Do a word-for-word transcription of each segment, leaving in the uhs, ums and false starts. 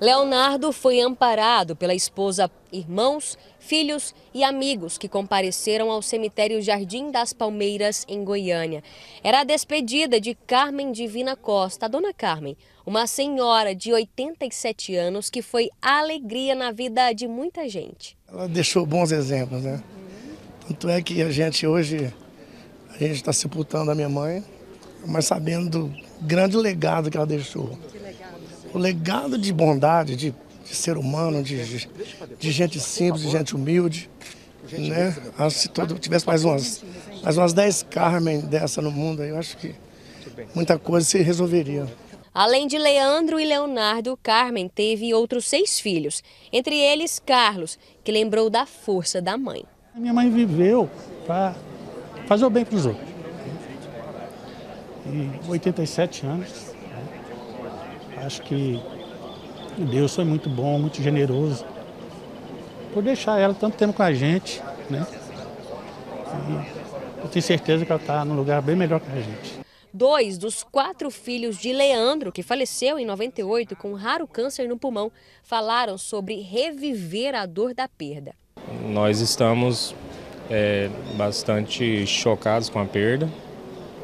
Leonardo foi amparado pela esposa, irmãos, filhos e amigos que compareceram ao cemitério Jardim das Palmeiras, em Goiânia. Era a despedida de Carmen Divina Costa, a dona Carmen, uma senhora de oitenta e sete anos que foi alegria na vida de muita gente. Ela deixou bons exemplos, né? Tanto é que a gente hoje, a gente está sepultando a minha mãe, mas sabendo do grande legado que ela deixou. O legado de bondade, de, de ser humano, de, de, de gente simples, de gente humilde, né? Acho que se todo, tivesse mais umas, mais umas dez Carmen dessa no mundo, eu acho que muita coisa se resolveria. Além de Leandro e Leonardo, Carmen teve outros seis filhos, entre eles Carlos, que lembrou da força da mãe. A minha mãe viveu para fazer o bem para os outros. E oitenta e sete anos. Acho que Deus foi muito bom, muito generoso por deixar ela tanto tempo com a gente, né? E eu tenho certeza que ela está num lugar bem melhor que a gente. Dois dos quatro filhos de Leandro, que faleceu em noventa e oito com um raro câncer no pulmão, falaram sobre reviver a dor da perda. Nós estamos é, bastante chocados com a perda,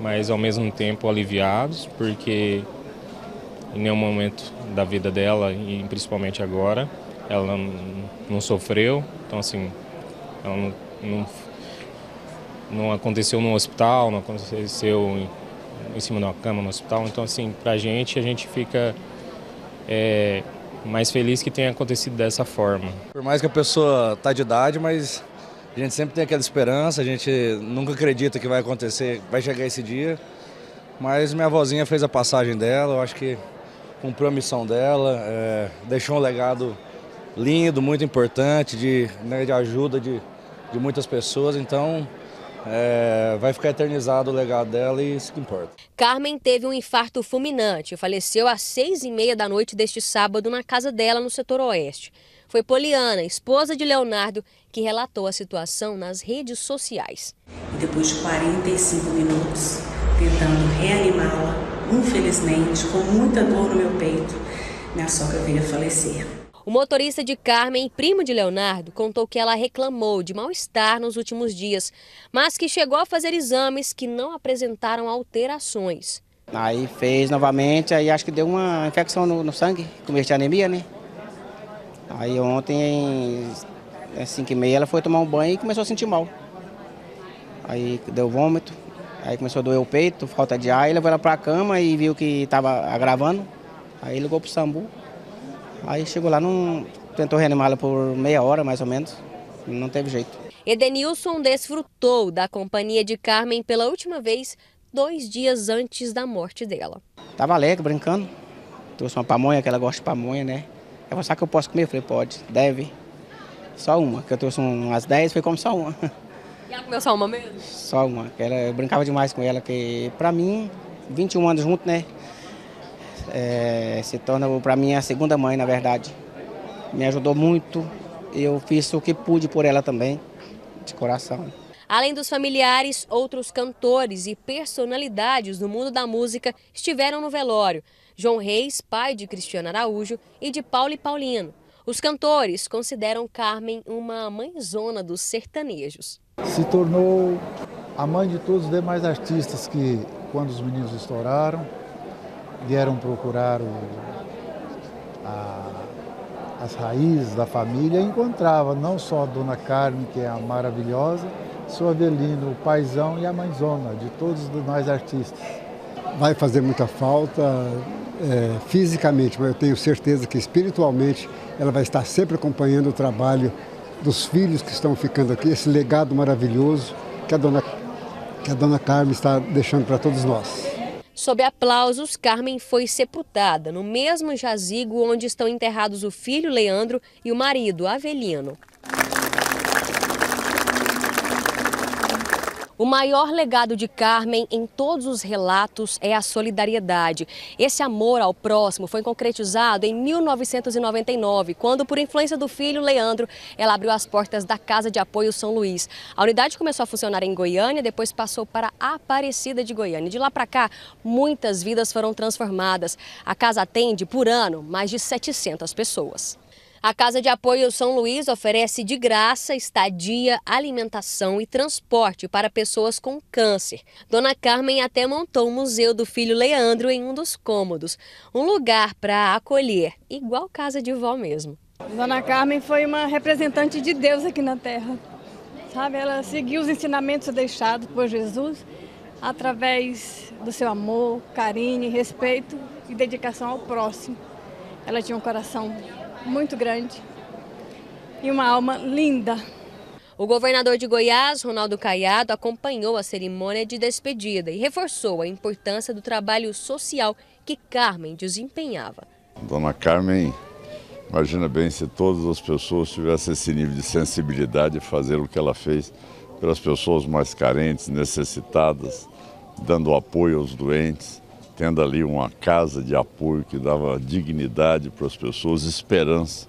mas ao mesmo tempo aliviados, porque em nenhum momento da vida dela, e principalmente agora, ela não, não sofreu. Então, assim, ela não, não, não aconteceu no hospital, não aconteceu em, em cima de uma cama no hospital. Então, assim, pra gente, a gente fica é, mais feliz que tenha acontecido dessa forma. Por mais que a pessoa tá de idade, mas a gente sempre tem aquela esperança, a gente nunca acredita que vai acontecer, vai chegar esse dia. Mas minha avózinha fez a passagem dela, eu acho que cumpriu a missão dela, é, deixou um legado lindo, muito importante, de, né, de ajuda de, de muitas pessoas, então é, vai ficar eternizado o legado dela e isso que importa. Carmen teve um infarto fulminante e faleceu às seis e meia da noite deste sábado na casa dela no setor oeste. Foi Poliana, esposa de Leonardo, que relatou a situação nas redes sociais. E depois de quarenta e cinco minutos tentando reanimá-la, infelizmente, com muita dor no meu peito, minha sogra veio a falecer. O motorista de Carmen, primo de Leonardo, contou que ela reclamou de mal-estar nos últimos dias, mas que chegou a fazer exames que não apresentaram alterações. Aí fez novamente, aí acho que deu uma infecção no, no sangue, começo de anemia, né? Aí ontem, às cinco e meia, ela foi tomar um banho e começou a sentir mal. Aí deu vômito, aí começou a doer o peito, falta de ar, e levou ela para a cama e viu que estava agravando. Aí ligou para o SAMBU, aí chegou lá, não, tentou reanimá-la por meia hora, mais ou menos, não teve jeito. Edenilson desfrutou da companhia de Carmen pela última vez, dois dias antes da morte dela. Estava alegre, brincando, trouxe uma pamonha, que ela gosta de pamonha, né? Ela falou, sabe que eu posso comer? Eu falei, pode, deve. Só uma, que eu trouxe umas dez, foi como só uma. E ela comeu só uma mesmo? Só uma, que ela, eu brincava demais com ela, que pra mim, vinte e um anos junto, né? É, se torna pra mim a segunda mãe, na verdade. Me ajudou muito, eu fiz o que pude por ela também, de coração. Além dos familiares, outros cantores e personalidades do mundo da música estiveram no velório. João Reis, pai de Cristiano Araújo, e de Paulo e Paulino. Os cantores consideram Carmen uma mãezona dos sertanejos. Se tornou a mãe de todos os demais artistas que, quando os meninos estouraram, vieram procurar o, a, as raízes da família e encontrava não só a dona Carmen, que é a maravilhosa, seu Avelino, o paizão e a mãezona de todos os demais artistas. Vai fazer muita falta é, fisicamente, mas eu tenho certeza que espiritualmente ela vai estar sempre acompanhando o trabalho dos filhos que estão ficando aqui, esse legado maravilhoso que a dona, que a dona Carmen está deixando para todos nós. Sob aplausos, Carmen foi sepultada no mesmo jazigo onde estão enterrados o filho Leandro e o marido Avelino. O maior legado de Carmen em todos os relatos é a solidariedade. Esse amor ao próximo foi concretizado em mil novecentos e noventa e nove, quando, por influência do filho Leandro, ela abriu as portas da Casa de Apoio São Luís. A unidade começou a funcionar em Goiânia, depois passou para Aparecida de Goiânia. De lá para cá, muitas vidas foram transformadas. A casa atende, por ano, mais de setecentas pessoas. A Casa de Apoio São Luís oferece de graça estadia, alimentação e transporte para pessoas com câncer. Dona Carmen até montou o museu do filho Leandro em um dos cômodos. Um lugar para acolher, igual casa de vó mesmo. Dona Carmen foi uma representante de Deus aqui na Terra. Sabe, ela seguiu os ensinamentos deixados por Jesus através do seu amor, carinho, respeito e dedicação ao próximo. Ela tinha um coração muito grande e uma alma linda. O governador de Goiás, Ronaldo Caiado, acompanhou a cerimônia de despedida e reforçou a importância do trabalho social que Carmen desempenhava. Dona Carmen, imagina bem se todas as pessoas tivessem esse nível de sensibilidade e fazer o que ela fez pelas pessoas mais carentes, necessitadas, dando apoio aos doentes, tendo ali uma casa de apoio que dava dignidade para as pessoas, esperança.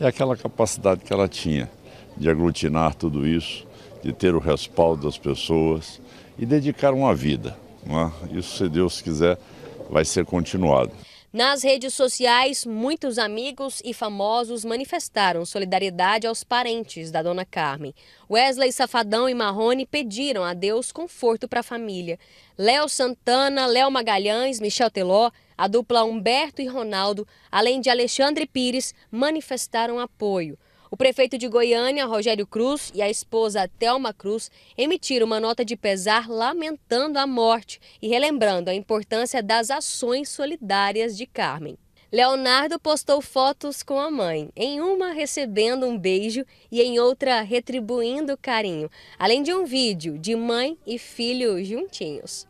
E aquela capacidade que ela tinha de aglutinar tudo isso, de ter o respaldo das pessoas e dedicar uma vida. Não é? Isso, se Deus quiser, vai ser continuado. Nas redes sociais, muitos amigos e famosos manifestaram solidariedade aos parentes da dona Carmen. Wesley Safadão e Marroni pediram a Deus conforto para a família. Léo Santana, Léo Magalhães, Michel Teló, a dupla Humberto e Ronaldo, além de Alexandre Pires, manifestaram apoio. O prefeito de Goiânia, Rogério Cruz, e a esposa Thelma Cruz emitiram uma nota de pesar lamentando a morte e relembrando a importância das ações solidárias de Carmen. Leonardo postou fotos com a mãe, em uma recebendo um beijo e em outra retribuindo o carinho, além de um vídeo de mãe e filho juntinhos.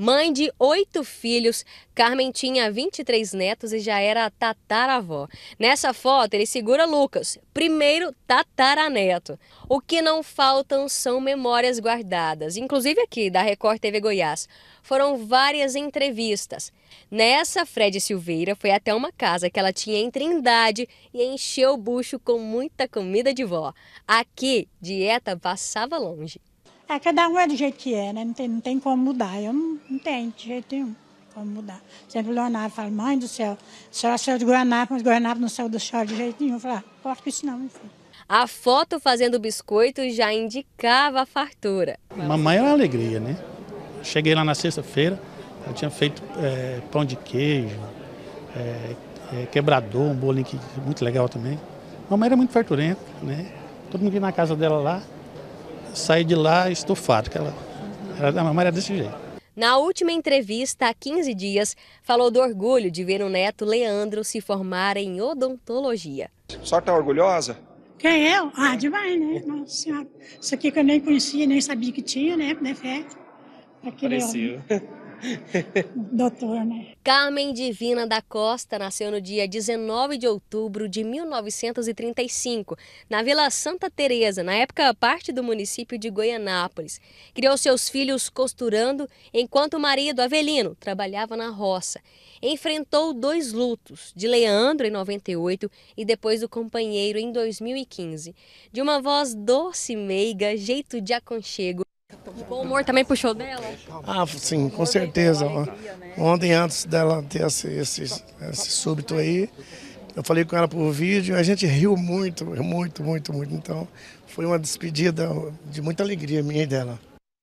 Mãe de oito filhos, Carmen tinha vinte e três netos e já era tataravó. Nessa foto, ele segura Lucas, primeiro tataraneto. O que não faltam são memórias guardadas, inclusive aqui da Record T V Goiás. Foram várias entrevistas. Nessa, Fred Silveira foi até uma casa que ela tinha em Trindade e encheu o bucho com muita comida de vó. Aqui, dieta passava longe. É, cada um é do jeito que é, né? Não tem, não tem como mudar. Eu não, não tenho de jeito nenhum como mudar. Sempre o Leonardo fala, mãe do céu, a senhora saiu de Guanapo, mas Guanapo não saiu do céu de jeito nenhum. Eu falo, ah, corta com isso não, meu filho. A foto fazendo biscoito já indicava a fartura. Mamãe era uma alegria, né? Cheguei lá na sexta-feira, ela tinha feito é, pão de queijo, é, é, quebrador, um bolinho que, muito legal também. Mamãe era muito farturenta, né? Todo mundo que ia na casa dela lá, saí de lá estufado, que ela, ela, a mamãe era desse jeito. Na última entrevista, há quinze dias, falou do orgulho de ver o neto Leandro se formar em odontologia. A senhora está orgulhosa? Quem eu? Ah, demais, né? Nossa Senhora. Isso aqui que eu nem conhecia, nem sabia que tinha, né? Defeito. Parecia. Doutor, né? Carmen Divina da Costa nasceu no dia dezenove de outubro de mil novecentos e trinta e cinco, na Vila Santa Teresa, na época parte do município de Goianápolis. Criou seus filhos costurando, enquanto o marido, Avelino, trabalhava na roça. Enfrentou dois lutos, de Leandro em noventa e oito e depois do companheiro em dois mil e quinze. De uma voz doce e meiga, jeito de aconchego. O bom humor também puxou dela? Ah, sim, com certeza. Ontem, antes dela ter esse, esse, esse súbito aí, eu falei com ela por vídeo, a gente riu muito, muito, muito, muito. Então, foi uma despedida de muita alegria minha e dela.